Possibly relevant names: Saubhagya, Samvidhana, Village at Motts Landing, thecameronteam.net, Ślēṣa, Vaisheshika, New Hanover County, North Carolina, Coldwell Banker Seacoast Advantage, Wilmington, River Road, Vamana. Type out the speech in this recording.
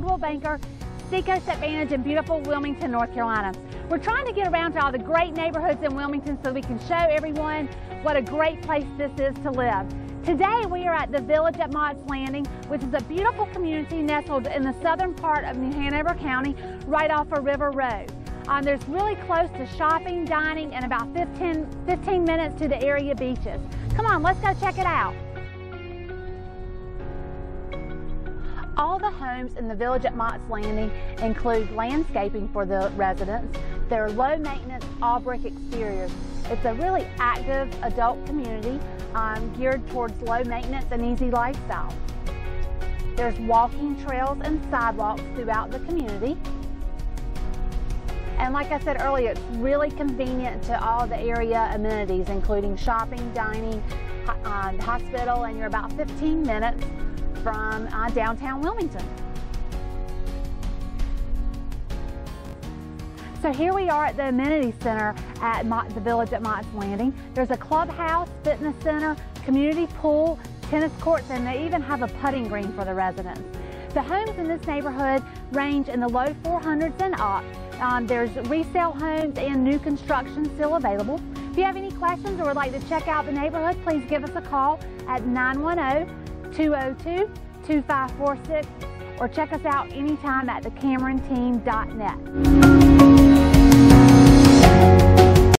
Coldwell Banker Seacoast Advantage in beautiful Wilmington, North Carolina. We're trying to get around to all the great neighborhoods in Wilmington so we can show everyone what a great place this is to live. Today we are at the Village at Motts Landing, which is a beautiful community nestled in the southern part of New Hanover County, right off of River Road. There's really close to shopping, dining, and about 15 minutes to the area beaches. Come on, let's go check it out. All the homes in the Village at Motts Landing include landscaping for the residents. They're low maintenance, all brick exteriors. It's a really active adult community geared towards low maintenance and easy lifestyle. There's walking trails and sidewalks throughout the community. And like I said earlier, it's really convenient to all the area amenities, including shopping, dining, hospital, and you're about 15 minutes from downtown Wilmington. So here we are at the Amenity Center at the Village at Motts Landing. There's a clubhouse, fitness center, community pool, tennis courts, and they even have a putting green for the residents. The homes in this neighborhood range in the low 400s and up. There's resale homes and new construction still available. If you have any questions or would like to check out the neighborhood, please give us a call at 910-202-2546 or check us out anytime at thecameronteam.net.